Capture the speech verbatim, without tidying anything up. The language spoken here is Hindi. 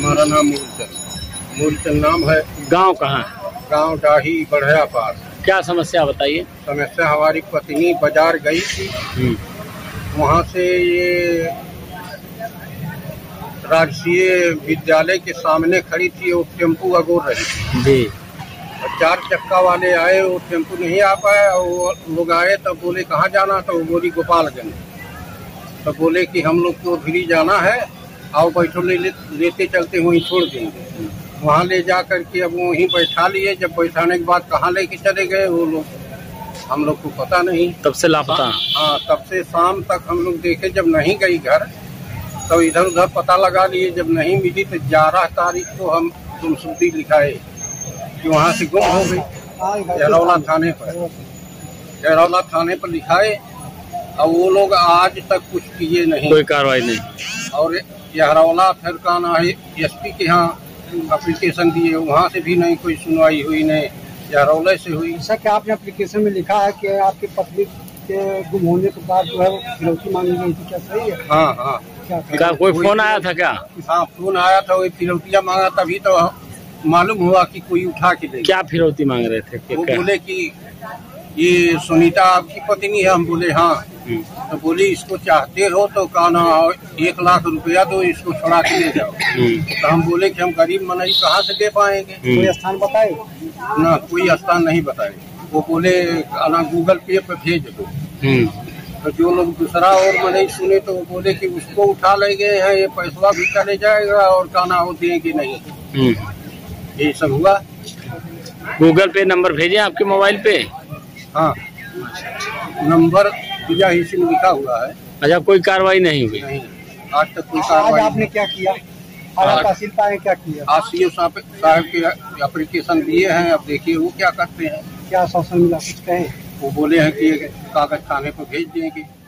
हमारा नाम मूलचंद मूलचंद नाम है। गांव कहाँ है? गांव डाही बढ़या पास। क्या समस्या बताइए? समस्या हमारी पत्नी बाजार गई थी, वहाँ से ये राजकीय विद्यालय के सामने खड़ी थी, वो टेम्पू अगोर रही थी जी। चार चक्का वाले आए, वो टेम्पू नहीं आ पाया। वो लोग आए तब बोले कहाँ जाना, तो वो बोली गोपालगंज। तो बोले कि हम लोग को फ्री जाना है, आओ बैठो, ले लेते चलते वहीं छोड़ देंगे। वहाँ ले जा करके अब वहीं बैठा लिए। जब बैठाने के बाद कहाँ लेके चले गए वो लोग, हम लोग को पता नहीं। तब से लापता। हाँ, तब से शाम तक हम लोग देखे, जब नहीं गई घर तो इधर उधर पता लगा लिए। जब नहीं मिली तो ग्यारह तारीख को हम गुमशुदगी लिखाए कि वहाँ से गुम हो गई। अहिरौला थाने पर अहिरौला थाने पर लिखाए और वो लोग आज तक कुछ किए नहीं, कोई कार्रवाई नहीं। और अहिरौला फरकान एसपी के यहाँ एप्लीकेशन दिए, वहाँ से भी नहीं कोई सुनवाई हुई, नहीं अहिरौला से हुई। जैसा कि आपने एप्लीकेशन में लिखा है कि आपके पत्नी के गुम होने के बाद जो है वो फिरौती मांगी गई थी, क्या सही है? हाँ हाँ। क्या, क्या कोई फोन आया था? क्या हाँ, फोन आया था, वही फिरौतियाँ मांगा, तभी तो मालूम हुआ कि कोई उठा के ले। क्या फिरौती मांग रहे थे? वो बोले कि ये सुनीता आपकी पत्नी है। हम बोले हाँ। तो बोली इसको चाहते हो तो कहना एक लाख रुपया दो, इसको छोड़ा के ले जाओ। तो हम बोले कि हम गरीब मनई कहाँ से दे पाएंगे, कोई स्थान बताए ना, कोई स्थान नहीं बताए। वो बोले कहना गूगल पे पे भेज दो। तो जो लोग दूसरा और मनई सुने तो वो बोले कि उसको उठा ले गए हैं, ये पैसा भी चले जाएगा और कहना वो देंगे नहीं। ये सब हुआ। गूगल पे नंबर भेजे आपके मोबाइल पे? हाँ, नंबर दिया ही सिम लिखा हुआ है। अच्छा, कोई कार्रवाई नहीं हुई? नहीं, आज तक कोई कार्रवाई। आपने क्या किया? आज तहसीलदार ने क्या किया? आज सीओ साहब के एप्लीकेशन दिए हैं, अब देखिए वो क्या करते हैं। क्या आश्वासन मिला, कुछ कहें? वो बोले हैं कि कागज थाने पर भेज देंगे।